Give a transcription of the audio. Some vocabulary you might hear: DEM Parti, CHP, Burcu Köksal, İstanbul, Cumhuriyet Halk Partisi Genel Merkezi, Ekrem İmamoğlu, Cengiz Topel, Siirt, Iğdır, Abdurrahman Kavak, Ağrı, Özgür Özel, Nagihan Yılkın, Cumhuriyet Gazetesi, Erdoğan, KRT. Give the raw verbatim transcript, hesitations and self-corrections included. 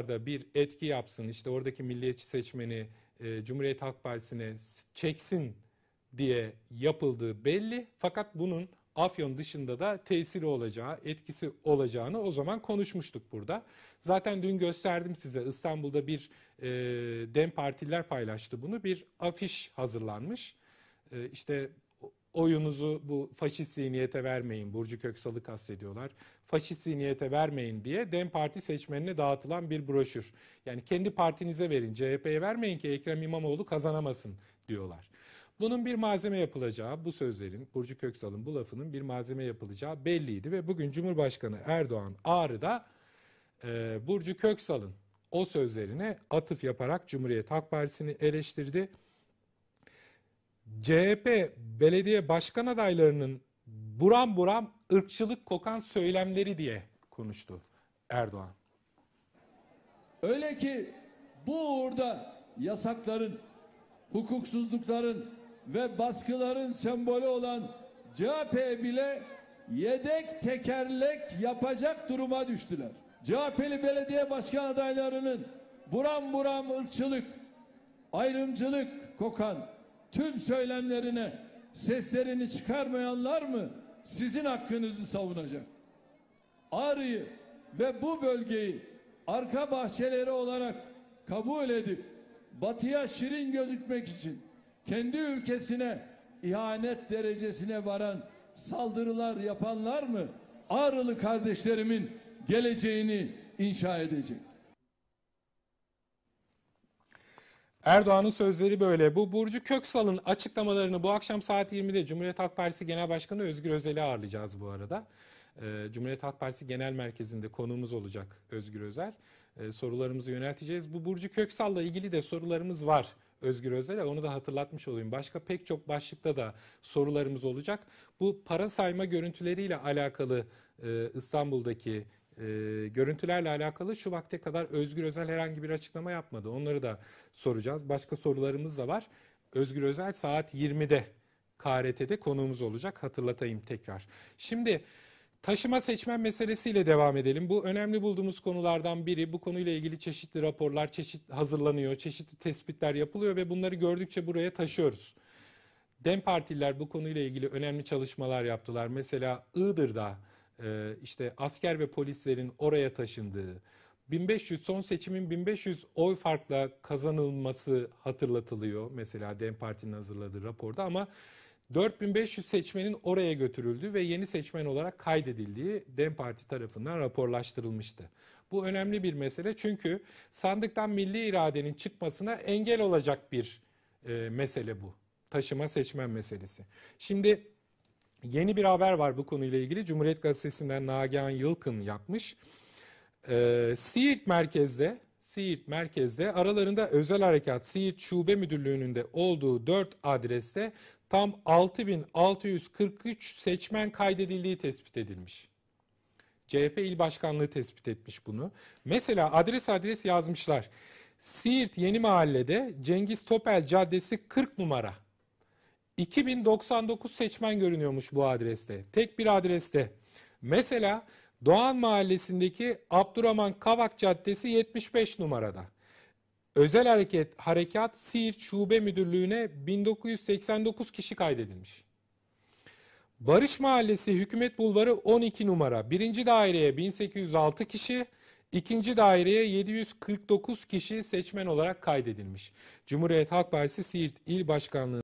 bir etki yapsın, işte oradaki milliyetçi seçmeni e, Cumhuriyet Halk Partisi'ne çeksin diye yapıldığı belli. Fakat bunun Afyon dışında da tesiri olacağı, etkisi olacağını o zaman konuşmuştuk burada. Zaten dün gösterdim size, İstanbul'da bir e, DEM Partiler paylaştı bunu. Bir afiş hazırlanmış. E, işte oyunuzu bu faşist zihniyete vermeyin, Burcu Köksal'ı kastediyorlar. Faşist zihniyete vermeyin diye DEM Parti seçmenine dağıtılan bir broşür. Yani kendi partinize verin, C H P'ye vermeyin ki Ekrem İmamoğlu kazanamasın diyorlar. Bunun bir malzeme yapılacağı, bu sözlerin, Burcu Köksal'ın bu lafının bir malzeme yapılacağı belliydi ve bugün Cumhurbaşkanı Erdoğan Ağrı'da e, Burcu Köksal'ın o sözlerine atıf yaparak Cumhuriyet Halk Partisi'ni eleştirdi. C H P belediye başkan adaylarının buram buram ırkçılık kokan söylemleri diye konuştu Erdoğan. Öyle ki bu uğurda yasakların, hukuksuzlukların ve baskıların sembolü olan C H P bile yedek tekerlek yapacak duruma düştüler. C H P'li belediye başkan adaylarının buram buram ırkçılık, ayrımcılık kokan tüm söylemlerine seslerini çıkarmayanlar mı sizin hakkınızı savunacak? Ağrı'yı ve bu bölgeyi arka bahçeleri olarak kabul edip Batı'ya şirin gözükmek için kendi ülkesine ihanet derecesine varan saldırılar yapanlar mı Ağrılı kardeşlerimin geleceğini inşa edecek? Erdoğan'ın sözleri böyle. Bu Burcu Köksal'ın açıklamalarını bu akşam saat yirmide Cumhuriyet Halk Partisi Genel Başkanı Özgür Özel'i ağırlayacağız bu arada. Ee, Cumhuriyet Halk Partisi Genel Merkezi'nde konuğumuz olacak Özgür Özel. Ee, sorularımızı yönelteceğiz. Bu Burcu Köksal'la ilgili de sorularımız var Özgür Özel'e. Onu da hatırlatmış olayım. Başka pek çok başlıkta da sorularımız olacak. Bu para sayma görüntüleriyle alakalı e, İstanbul'daki E, görüntülerle alakalı şu vakte kadar Özgür Özel herhangi bir açıklama yapmadı. Onları da soracağız. Başka sorularımız da var. Özgür Özel saat yirmide K R T'de konuğumuz olacak. Hatırlatayım tekrar. Şimdi taşıma seçmen meselesiyle devam edelim. Bu önemli bulduğumuz konulardan biri. Bu konuyla ilgili çeşitli raporlar çeşit hazırlanıyor, çeşitli tespitler yapılıyor ve bunları gördükçe buraya taşıyoruz. DEM Partililer bu konuyla ilgili önemli çalışmalar yaptılar. Mesela Iğdır'da İşte asker ve polislerin oraya taşındığı, bin beş yüz son seçimin bin beş yüz oy farkla kazanılması hatırlatılıyor mesela DEM Parti'nin hazırladığı raporda, ama dört bin beş yüz seçmenin oraya götürüldüğü ve yeni seçmen olarak kaydedildiği DEM Parti tarafından raporlaştırılmıştı. Bu önemli bir mesele, çünkü sandıktan milli iradenin çıkmasına engel olacak bir mesele bu. Taşıma seçmen meselesi. Şimdi yeni bir haber var bu konuyla ilgili. Cumhuriyet Gazetesi'nden Nagihan Yılkın yapmış. Ee, Siirt merkezde, Siirt merkezde aralarında Özel Harekat Siirt Şube Müdürlüğü'nün de olduğu dört adreste tam altı bin altı yüz kırk üç seçmen kaydedildiği tespit edilmiş. C H P İl Başkanlığı tespit etmiş bunu. Mesela adres adres yazmışlar. Siirt Yeni Mahalle'de Cengiz Topel Caddesi kırk numara. iki bin doksan dokuz seçmen görünüyormuş bu adreste. Tek bir adreste. Mesela Doğan Mahallesi'ndeki Abdurrahman Kavak Caddesi yetmiş beş numarada. Özel Hareket Harekat Siirt Şube Müdürlüğü'ne bin dokuz yüz seksen dokuz kişi kaydedilmiş. Barış Mahallesi Hükümet Bulvarı on iki numara. birinci daireye bin sekiz yüz altı kişi, ikinci daireye yedi yüz kırk dokuz kişi seçmen olarak kaydedilmiş. Cumhuriyet Halk Partisi Siirt İl Başkanlığı